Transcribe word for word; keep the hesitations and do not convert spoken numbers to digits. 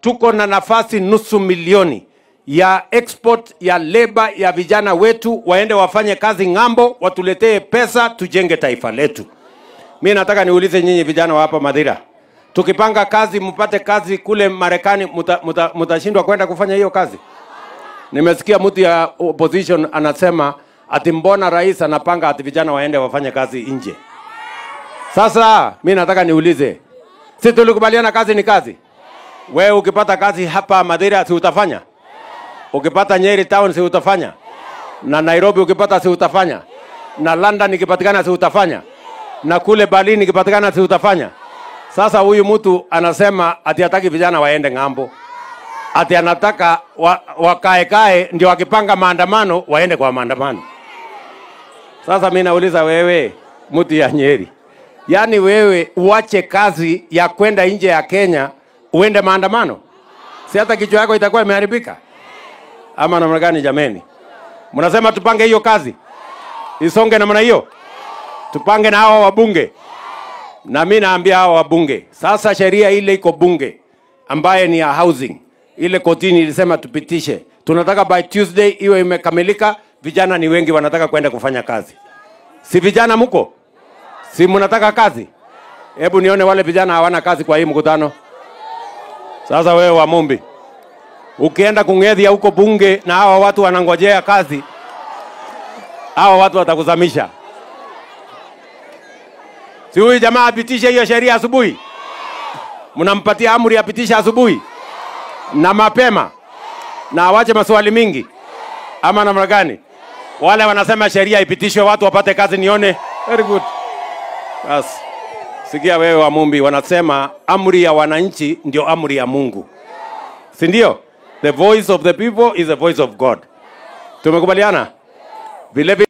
tuko na nafasi nusu milioni ya export ya labor ya vijana wetu, waende wafanye kazi ngambo, watuletee pesa, tujenge taifa letu. Mimi nataka niulize nyinyi vijana wa hapa Madhira, tukipanga kazi mpate kazi kule Marekani, mutashindwa muta, muta kwenda kufanya hiyo kazi? Nimesikia mtu ya opposition anasema ati mbona rais anapanga ati vijana waende wafanye kazi nje. Sasa mimi nataka niulize, sisi tulikubaliana kazi ni kazi. Wewe ukipata kazi hapa Madhira si utafanya? Ukipata Nyeri town si utafanya? Na Nairobi ukipata si utafanya? Na London ikipatikana si utafanya? Na kule Berlin ikipatikana si utafanya? Sasa huyu mtu anasema ati hataki vijana waende ngambo, ati anataka wa, wakae kae ndio wakipanga maandamano waende kwa maandamano. Sasa mimi nauliza wewe mtu ya Nyeri, yani wewe uache kazi ya kwenda nje ya Kenya uende maandamano? Si hata kichwa yako itakuwa imeharibika? Ama namna gani jameni? Mnasema tupange hiyo kazi isonge namna hiyo, tupange na hao wabunge. Na mimi naambia hao wabunge, sasa sheria ile iko bunge ambaye ni ya housing, ile kotini ilisema tupitishe, tunataka by Tuesday iwe imekamilika. Vijana ni wengi wanataka kwenda kufanya kazi. Si vijana mko? Si mnataka kazi? Hebu nione wale vijana hawana kazi kwa hii mkutano. Sasa wewe wa Mumbi, ukienda kung'edhia huko bunge na hawa watu wanangojea kazi, hawa watu watakuzamisha. Si huyu jamaa apitishe hiyo sheria asubuhi? Mnampatia amri apitishe asubuhi na mapema na awache maswali mingi, ama namna gani? Wale wanasema sheria ipitishwe watu wapate kazi, nione. Very good. Bas. Sikia wewe wa Mumbi, wanasema amri ya wananchi ndio amri ya Mungu. Si ndio? The voice of the people is the voice of God. Tumekubaliana? Vile